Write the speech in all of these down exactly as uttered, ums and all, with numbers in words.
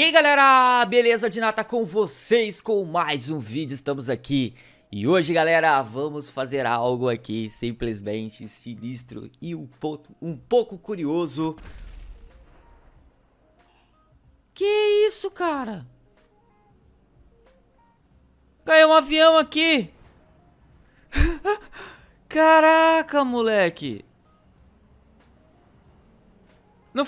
E aí galera, beleza? Dinata com vocês com mais um vídeo, estamos aqui. E hoje galera, vamos fazer algo aqui simplesmente sinistro e um pouco, um pouco curioso. Que isso cara? Caiu um avião aqui. Caraca moleque. Não...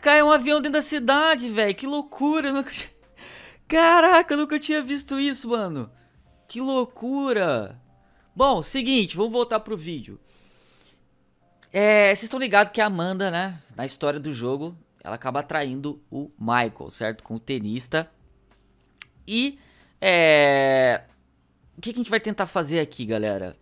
Caiu um avião dentro da cidade, velho. Que loucura. Eu nunca... Caraca, eu nunca tinha visto isso, mano. Que loucura. Bom, seguinte, vamos voltar pro vídeo. É, vocês estão ligados que a Amanda, né? Na história do jogo, ela acaba atraindo o Michael, certo? Com o tenista. E, é... o que, que a gente vai tentar fazer aqui, galera?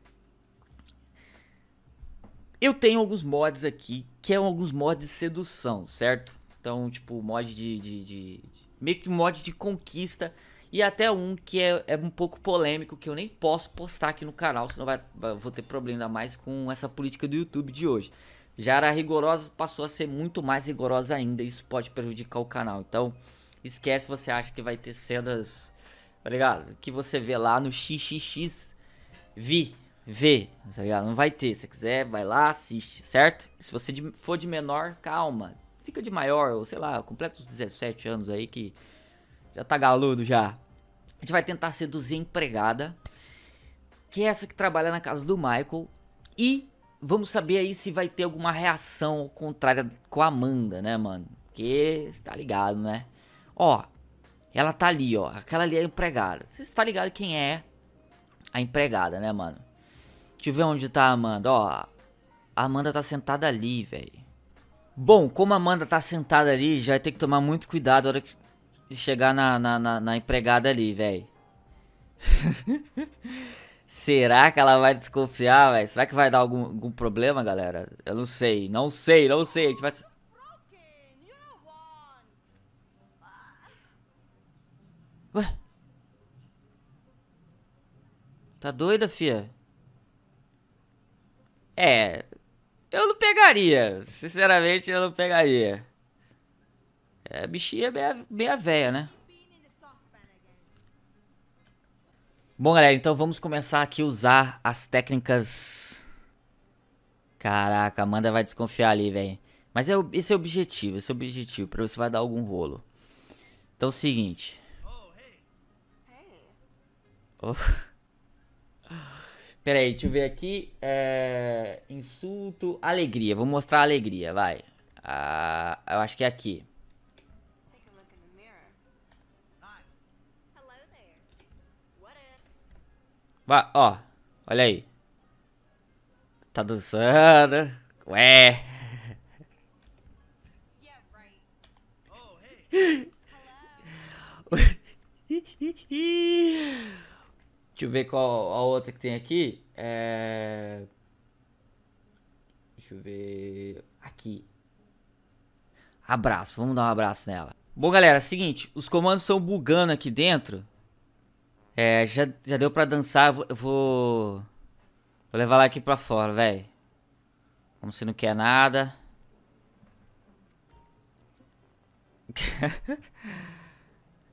Eu tenho alguns mods aqui, que é alguns mods de sedução, certo? Então, tipo, mod de... de, de, de meio que mod de conquista. E até um que é, é um pouco polêmico, que eu nem posso postar aqui no canal, senão vai, eu vou ter problema mais com essa política do YouTube de hoje. Já era rigorosa, passou a ser muito mais rigorosa ainda, e isso pode prejudicar o canal. Então, esquece, você acha que vai ter cenas, tá ligado? Que você vê lá no xis xis xis vi. Vê, tá ligado? Não vai ter, se você quiser, vai lá, assiste, certo? Se você for de menor, calma, fica de maior, ou sei lá, completa os dezessete anos aí que já tá galudo já. A gente vai tentar seduzir a empregada, que é essa que trabalha na casa do Michael, e vamos saber aí se vai ter alguma reação contrária com a Amanda, né, mano? Porque, você tá ligado, né? Ó, ela tá ali, ó, aquela ali é a empregada. Você tá ligado quem é a empregada, né, mano? Deixa eu ver onde tá a Amanda, ó, a Amanda tá sentada ali, velho. Bom, como a Amanda tá sentada ali, já vai ter que tomar muito cuidado na hora que chegar na, na, na, na empregada ali, velho. Será que ela vai desconfiar, velho? Será que vai dar algum, algum problema, galera? Eu não sei, não sei, não sei, a gente vai... Ué? Tá doida, fia? É, eu não pegaria, sinceramente eu não pegaria. É, a bichinha é meia, meia véia, né? Bom, galera, então vamos começar aqui a usar as técnicas... Caraca, a Amanda vai desconfiar ali, velho. Mas é, esse é o objetivo, esse é o objetivo, pra você vai dar algum rolo. Então é o seguinte... Oh. Pera aí, deixa eu ver aqui, é... insulto, alegria, vou mostrar a alegria, vai. Ah, eu acho que é aqui. Vai, ó, olha aí. Tá dançando, ué. Deixa eu ver qual a outra que tem aqui. É... Deixa eu ver... Aqui. Abraço. Vamos dar um abraço nela. Bom, galera, é o seguinte. Os comandos estão bugando aqui dentro. É, já, já deu pra dançar. Eu vou... Vou levar ela aqui pra fora, velho. Como se não quer nada.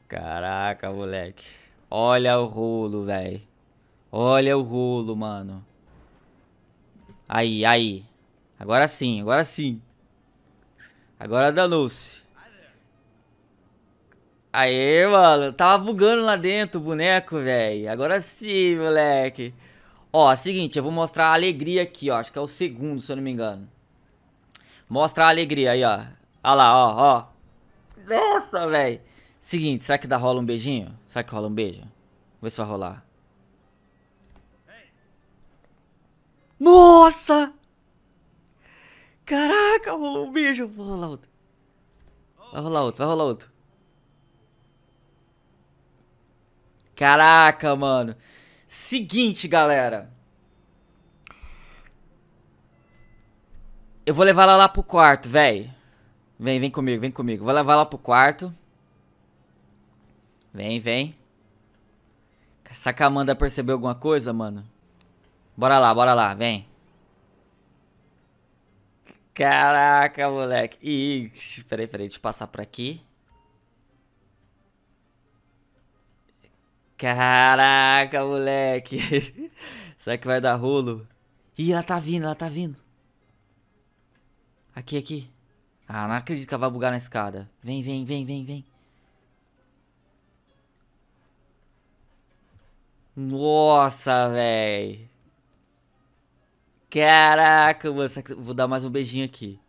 Caraca, moleque. Olha o rolo, velho. Olha o rolo, mano. Aí, aí. Agora sim, agora sim. Agora danou-se. Aê, mano. Tava bugando lá dentro o boneco, velho. Agora sim, moleque. Ó, é o seguinte, eu vou mostrar a alegria aqui, ó. Acho que é o segundo, se eu não me engano. Mostra a alegria aí, ó. Olha lá, ó, ó. Nossa, velho. Seguinte, será que dá rola um beijinho? Será que rola um beijo? Vamos ver se vai rolar. Nossa! Caraca, rolou um beijo. Vai rolar outro. Vai rolar outro, vai rolar outro. Caraca, mano. Seguinte, galera. Eu vou levar ela lá pro quarto, velho. Vem, vem comigo, vem comigo. Vou levar ela pro quarto. Vem, vem. Será que a Amanda percebeu alguma coisa, mano? Bora lá, bora lá, vem. Caraca, moleque. Ixi, peraí, peraí, deixa eu passar por aqui. Caraca, moleque. Será que vai dar rolo? Ih, ela tá vindo, ela tá vindo. Aqui, aqui. Ah, não acredito que ela vai bugar na escada. Vem, vem, vem, vem, vem. Nossa, véi. Caraca, mano. Vou dar mais um beijinho aqui.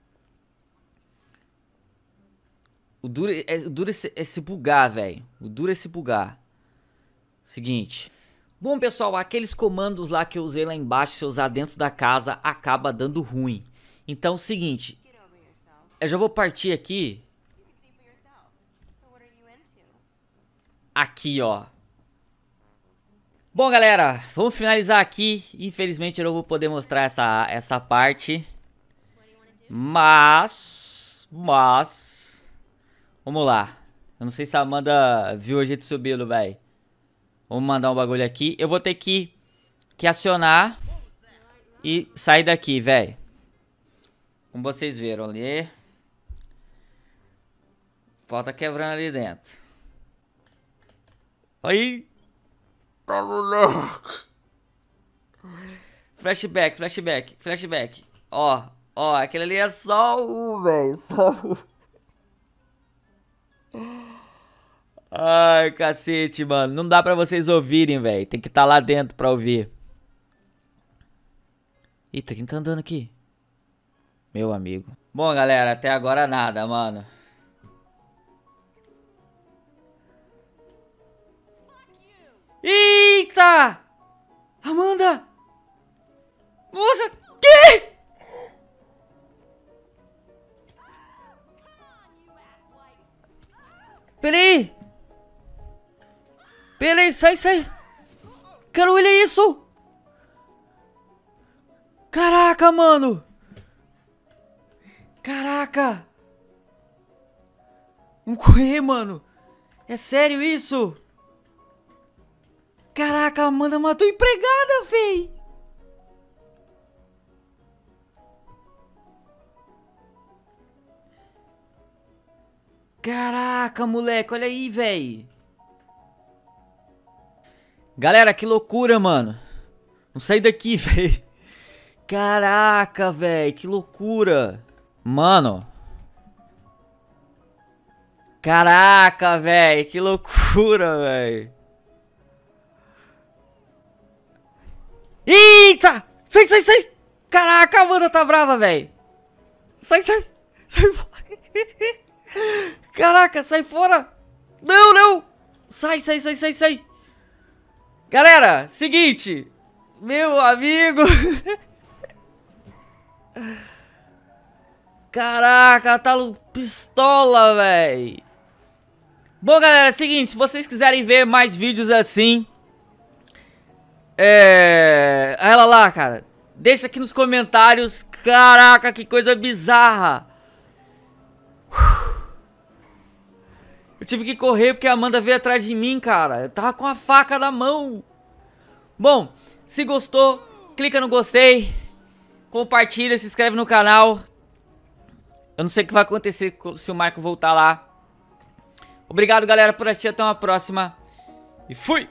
O duro é, o duro é, se, é se bugar, velho. O duro é se bugar. Seguinte. Bom, pessoal, aqueles comandos lá que eu usei lá embaixo, se eu usar dentro da casa, acaba dando ruim. Então, seguinte. Eu já vou partir aqui. Aqui, ó. Bom, galera, vamos finalizar aqui. Infelizmente eu não vou poder mostrar essa, essa parte. Mas... Mas... Vamos lá. Eu não sei se a Amanda viu a gente subindo, velho. Vamos mandar um bagulho aqui. Eu vou ter que, que acionar e sair daqui, velho. Como vocês viram ali. Pau tá quebrando ali dentro. Aí... Flashback, flashback, flashback. Ó, ó, aquele ali é só um, velho. Só um. Ai, cacete, mano. Não dá pra vocês ouvirem, velho. Tem que estar lá dentro pra ouvir. Eita, quem tá andando aqui? Meu amigo. Bom, galera, até agora nada, mano. Eita! Amanda! Nossa! Que? Peraí! Peraí, sai, sai! Quero olhar isso! Caraca, mano! Caraca! Vamos correr, mano! É sério isso? Caraca, a Amanda matou a empregada, véi! Caraca, moleque, olha aí, véi! Galera, que loucura, mano! Não sai daqui, véi! Caraca, véi, que loucura! Mano! Caraca, véi, que loucura, véi! Eita! Sai, sai, sai! Caraca, a Amanda tá brava, velho! Sai, sai! Sai fora! Caraca, sai fora! Não, não! Sai, sai, sai, sai, sai! Galera, seguinte! Meu amigo! Caraca, ela tá pistola, velho! Bom, galera, seguinte, se vocês quiserem ver mais vídeos assim... É... Ela lá, cara. Deixa aqui nos comentários. Caraca, que coisa bizarra. Eu tive que correr porque a Amanda veio atrás de mim, cara. Eu tava com a faca na mão. Bom, se gostou, clica no gostei. Compartilha, se inscreve no canal. Eu não sei o que vai acontecer se o Michael voltar lá. Obrigado, galera, por assistir. Até uma próxima. E fui!